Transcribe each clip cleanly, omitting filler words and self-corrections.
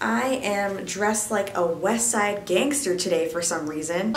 I am dressed like a West Side gangster today for some reason.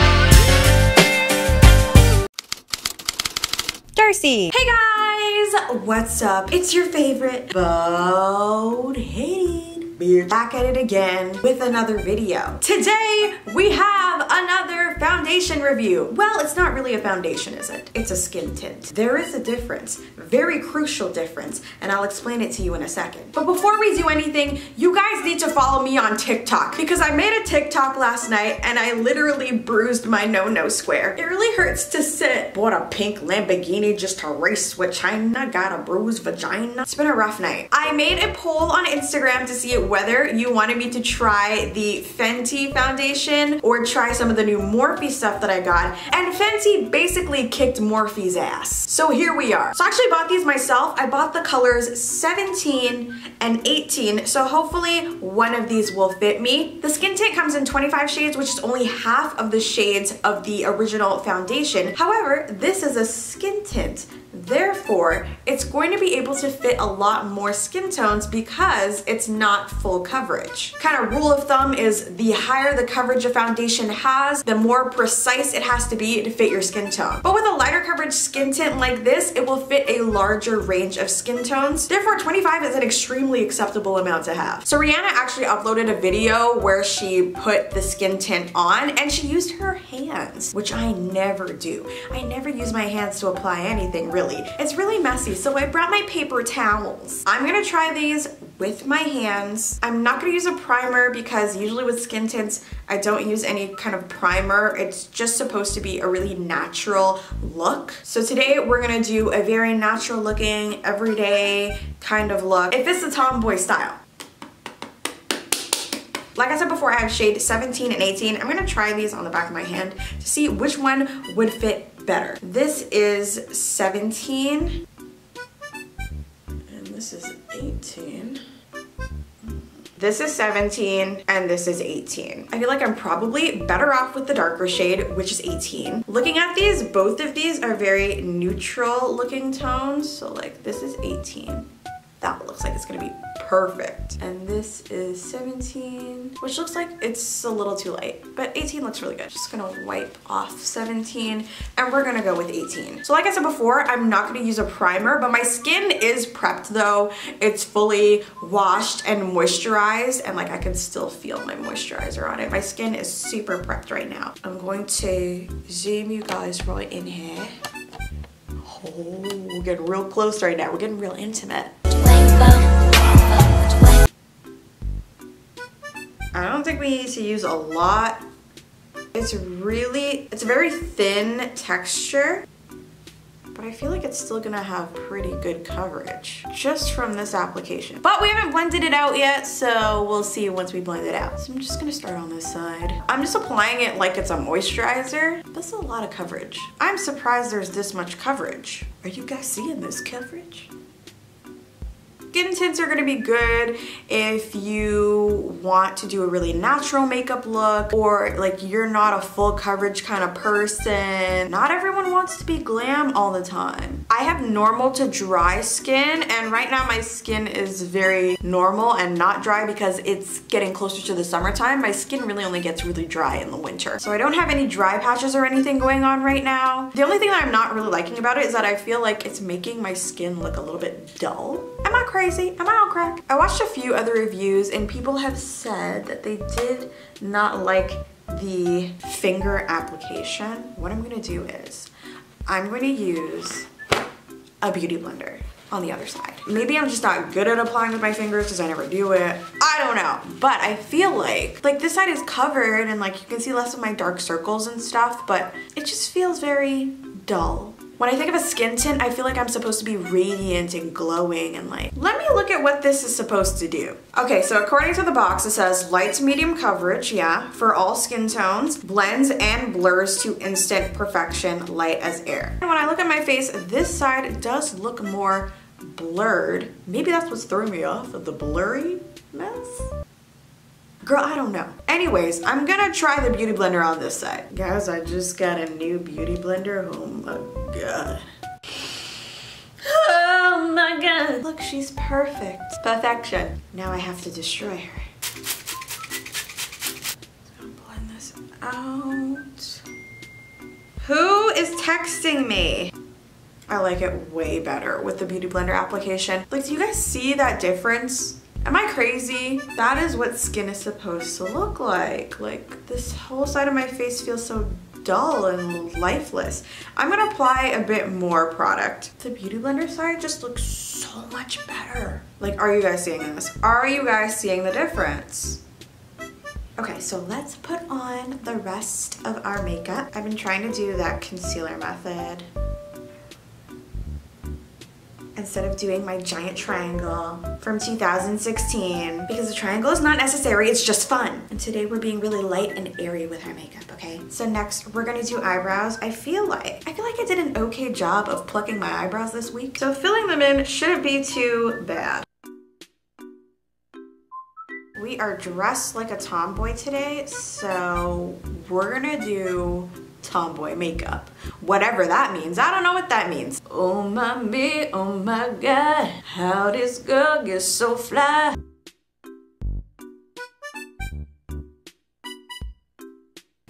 Darcy! Hey guys! What's up? It's your favorite bald headed beard. Back at it again with another video. Today we have another foundation review. Well, it's not really a foundation, is it? It's a skin tint. There is a difference, very crucial difference, and I'll explain it to you in a second. But before we do anything, you guys need to follow me on TikTok because I made a TikTok last night and I literally bruised my no-no square. It really hurts to sit. Bought a pink Lamborghini just to race with China, got a bruised vagina. It's been a rough night. I made a poll on Instagram to see whether you wanted me to try the Fenty foundation or try some of the new Morphe stuff that I got, and Fenty basically kicked Morphe's ass. So here we are. So I actually bought these myself. I bought the colors 17 and 18, so hopefully one of these will fit me. The skin tint comes in 25 shades, which is only half of the shades of the original foundation. However, this is a skin tint. Therefore, it's going to be able to fit a lot more skin tones because it's not full coverage. Kind of rule of thumb is the higher the coverage a foundation has, the more precise it has to be to fit your skin tone. But with a lighter coverage skin tint like this, it will fit a larger range of skin tones. Therefore, 25 is an extremely acceptable amount to have. So Rihanna actually uploaded a video where she put the skin tint on and she used her hands, which I never do. I never use my hands to apply anything, really. It's really messy, so I brought my paper towels. I'm gonna try these with my hands. I'm not gonna use a primer because usually with skin tints, I don't use any kind of primer. It's just supposed to be a really natural look. So today we're gonna do a very natural looking, everyday kind of look. It fits the tomboy style. Like I said before, I have shade 17 and 18. I'm gonna try these on the back of my hand to see which one would fit better. This is 17 and this is 18. This is 17 and this is 18. I feel like I'm probably better off with the darker shade, which is 18. Looking at these, both of these are very neutral looking tones. So like this is 18. That looks like it's gonna be perfect. And this is 17, which looks like it's a little too light, but 18 looks really good. Just gonna wipe off 17 and we're gonna go with 18. So like I said before, I'm not gonna use a primer, but my skin is prepped though. It's fully washed and moisturized and like I can still feel my moisturizer on it. My skin is super prepped right now. I'm going to zoom you guys right in here. Oh, we're getting real close right now. We're getting real intimate. I don't think we need to use a lot. It's a very thin texture, but I feel like it's still gonna have pretty good coverage just from this application. But we haven't blended it out yet, so we'll see once we blend it out. So I'm just gonna start on this side. I'm just applying it like it's a moisturizer. That's a lot of coverage. I'm surprised there's this much coverage. Are you guys seeing this coverage? Skin tints are gonna be good if you want to do a really natural makeup look or like you're not a full coverage kind of person. Not everyone wants to be glam all the time. I have normal to dry skin and right now my skin is very normal and not dry because it's getting closer to the summertime. My skin really only gets really dry in the winter. So I don't have any dry patches or anything going on right now. The only thing that I'm not really liking about it is that I feel like it's making my skin look a little bit dull. Am I crazy? Am I on crack? I watched a few other reviews and people have said that they did not like the finger application. What I'm gonna do is I'm gonna use a beauty blender on the other side. Maybe I'm just not good at applying with my fingers because I never do it. I don't know, but I feel like this side is covered and like you can see less of my dark circles and stuff, but it just feels very dull. When I think of a skin tint, I feel like I'm supposed to be radiant and glowing and like, let me look at what this is supposed to do. Okay, so according to the box, it says light to medium coverage, yeah, for all skin tones, blends and blurs to instant perfection, light as air. And when I look at my face, this side does look more blurred. Maybe that's what's throwing me off of the blurry mess. Girl, I don't know. Anyways, I'm gonna try the beauty blender on this side. Guys, I just got a new beauty blender. Oh my god. Oh my god. Look, she's perfect. Perfection. Now I have to destroy her. out. Who is texting me? I like it way better with the Beauty Blender application. Like, do you guys see that difference? Am I crazy? That is what skin is supposed to look like. Like, this whole side of my face feels so dull and lifeless. I'm gonna apply a bit more product. The Beauty Blender side just looks so much better. Like, are you guys seeing this? Are you guys seeing the difference? Okay, so let's put on the rest of our makeup. I've been trying to do that concealer method. Instead of doing my giant triangle from 2016, because the triangle is not necessary, it's just fun. And today we're being really light and airy with our makeup, okay? So next, we're gonna do eyebrows. I feel like I did an okay job of plucking my eyebrows this week, so filling them in shouldn't be too bad. We are dressed like a tomboy today, so we're gonna do tomboy makeup, whatever that means. I don't know what that means. Oh my me, oh my god, how this girl gets so fly.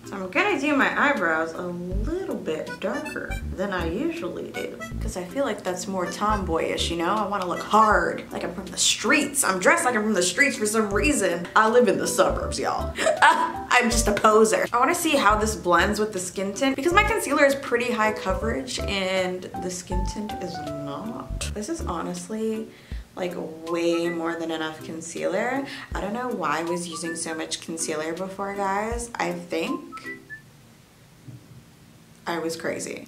So I'm gonna do my eyebrows a little bit darker than I usually do, because I feel like that's more tomboyish, you know? I want to look hard, like I'm from the streets. I'm dressed like I'm from the streets for some reason. I live in the suburbs, y'all. I'm just a poser. I want to see how this blends with the skin tint, because my concealer is pretty high coverage and the skin tint is not. This is honestly like way more than enough concealer. I don't know why I was using so much concealer before, guys. I think I was crazy.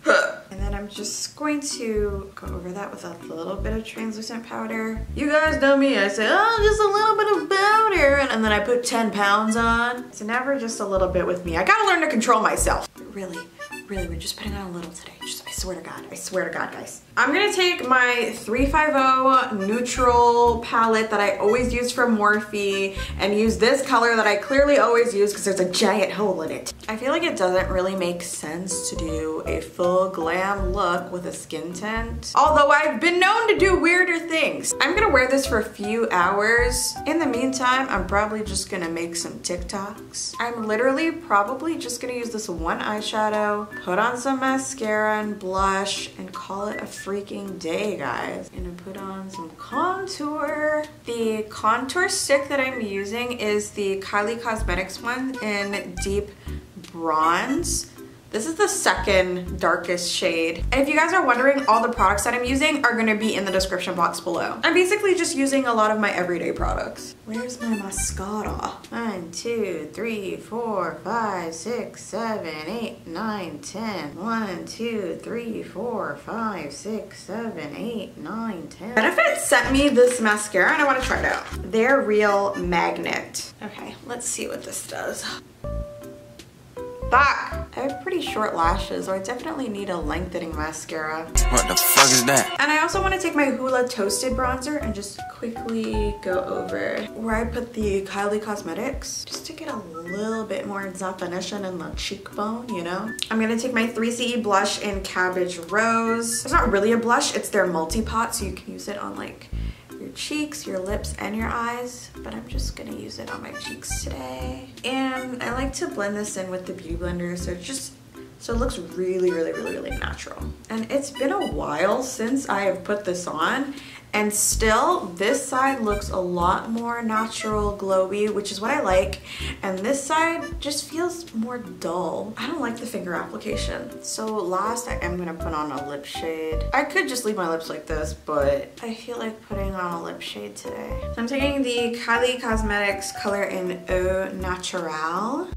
And then I'm just going to go over that with a little bit of translucent powder. You guys know me, I say, oh, just a little bit of powder, and then I put 10 pounds on. It's never just a little bit with me. I gotta learn to control myself. But really, really, we're just putting on a little today. Just, I swear to God, guys. I'm gonna take my 350 neutral palette that I always use from Morphe and use this color that I clearly always use because there's a giant hole in it. I feel like it doesn't really make sense to do a full glam look with a skin tint, although I've been known to do weirder things. I'm gonna wear this for a few hours. In the meantime, I'm probably just gonna make some TikToks. I'm literally probably just gonna use this one eyeshadow, put on some mascara and blush, and call it a freaking day, guys. I'm gonna put on some contour. The contour stick that I'm using is the Kylie Cosmetics one in Deep Bronze. This is the second darkest shade. And if you guys are wondering, all the products that I'm using are gonna be in the description box below. I'm basically just using a lot of my everyday products. Where's my mascara? 1, 2, 3, 4, 5, 6, 7, 8, 9, 10. 1, 2, 3, 4, 5, 6, 7, 8, 9, 10. Benefit sent me this mascara and I wanna try it out. They're Real Magnet. Okay, let's see what this does. Back. I have pretty short lashes, so I definitely need a lengthening mascara. What the fuck is that? And I also want to take my Hoola Toasted Bronzer and just quickly go over where I put the Kylie Cosmetics, just to get a little bit more definition in the cheekbone, you know? I'm going to take my 3CE blush in Cabbage Rose. It's not really a blush, it's their multi-pot, so you can use it on like your cheeks, your lips, and your eyes, but I'm just gonna use it on my cheeks today. And I like to blend this in with the Beauty Blender, so it's just, so it looks really, really, really, really natural. And it's been a while since I have put this on, and still, this side looks a lot more natural, glowy, which is what I like. And this side just feels more dull. I don't like the finger application. So last, I am gonna put on a lip shade. I could just leave my lips like this, but I feel like putting on a lip shade today. So I'm taking the Kylie Cosmetics color in Au Naturel.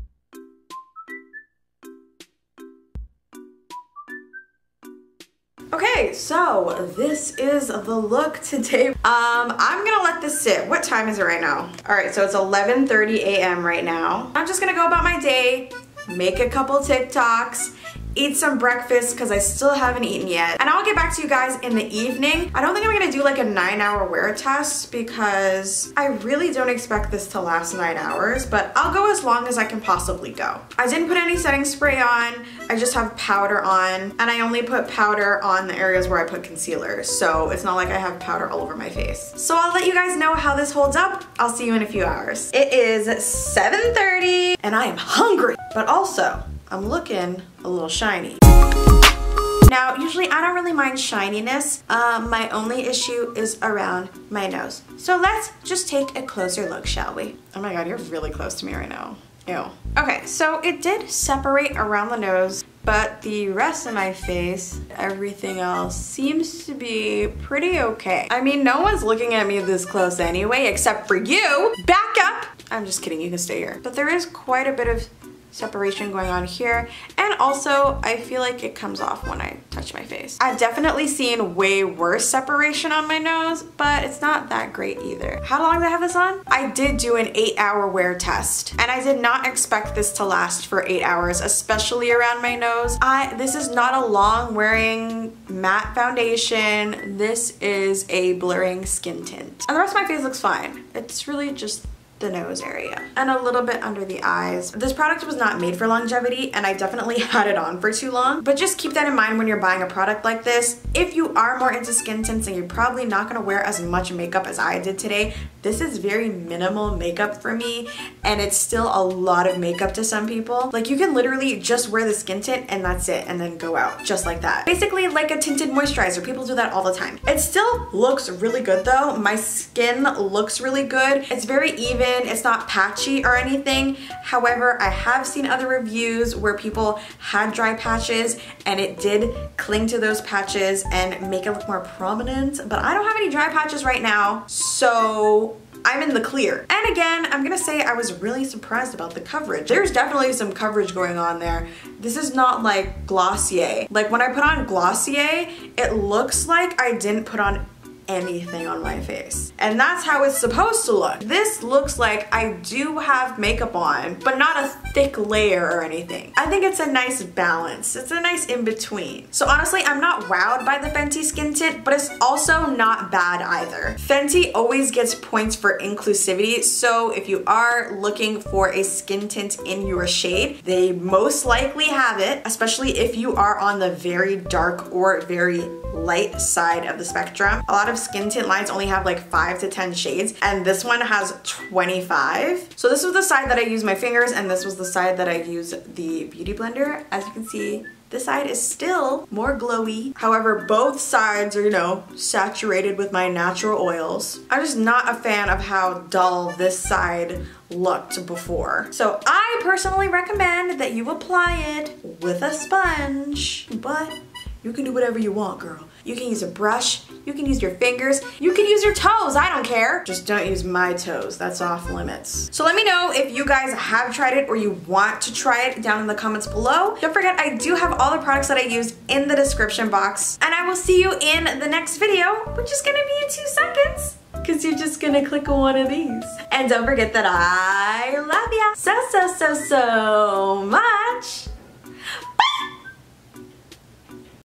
Okay, so this is the look today. I'm gonna let this sit. What time is it right now? All right, so it's 11:30 a.m. right now. I'm just gonna go about my day, make a couple TikToks, eat some breakfast because I still haven't eaten yet. And I'll get back to you guys in the evening. I don't think I'm gonna do like a 9-hour wear test because I really don't expect this to last 9 hours, but I'll go as long as I can possibly go. I didn't put any setting spray on, I just have powder on, and I only put powder on the areas where I put concealer, so it's not like I have powder all over my face. So I'll let you guys know how this holds up. I'll see you in a few hours. It is 7:30 and I am hungry, but also I'm looking a little shiny. Now, usually I don't really mind shininess. My only issue is around my nose. So let's just take a closer look, shall we? Oh my god, you're really close to me right now. Ew. Okay, so it did separate around the nose, but the rest of my face, everything else seems to be pretty okay. I mean, no one's looking at me this close anyway, except for you. Back up! I'm just kidding, you can stay here. But there is quite a bit of separation going on here, and also I feel like it comes off when I touch my face. I've definitely seen way worse separation on my nose, but it's not that great either. How long did I have this on? I did do an 8-hour wear test, and I did not expect this to last for 8 hours, especially around my nose. This is not a long wearing matte foundation. This is a blurring skin tint, and the rest of my face looks fine. It's really just the nose area and a little bit under the eyes. This product was not made for longevity, and I definitely had it on for too long, but just keep that in mind when you're buying a product like this. If you are more into skin tints and you're probably not gonna wear as much makeup as I did today, this is very minimal makeup for me, and it's still a lot of makeup to some people. Like, you can literally just wear the skin tint and that's it, and then go out just like that. Basically like a tinted moisturizer. People do that all the time. It still looks really good though. My skin looks really good. It's very even. It's not patchy or anything. However, I have seen other reviews where people had dry patches and it did cling to those patches and make it look more prominent, but I don't have any dry patches right now, so I'm in the clear. And again, I'm gonna say I was really surprised about the coverage. There's definitely some coverage going on there. This is not like Glossier. Like, when I put on Glossier, it looks like I didn't put on anything on my face, and that's how it's supposed to look. This looks like I do have makeup on, but not a thick layer or anything. I think it's a nice balance. It's a nice in-between. So honestly, I'm not wowed by the Fenty skin tint, but it's also not bad either. Fenty always gets points for inclusivity, so if you are looking for a skin tint in your shade, they most likely have it, especially if you are on the very dark or very light side of the spectrum. A lot of skin tint lines only have like 5 to 10 shades, and this one has 25. So this was the side that I used my fingers, and this was the side that I used the Beauty Blender. As you can see, this side is still more glowy. However, both sides are, you know, saturated with my natural oils. I'm just not a fan of how dull this side looked before. So I personally recommend that you apply it with a sponge, but you can do whatever you want, girl. You can use a brush, you can use your fingers, you can use your toes, I don't care. Just don't use my toes, that's off limits. So let me know if you guys have tried it or you want to try it down in the comments below. Don't forget, I do have all the products that I used in the description box, and I will see you in the next video, which is gonna be in 2 seconds, cause you're just gonna click on one of these. And don't forget that I love ya so much.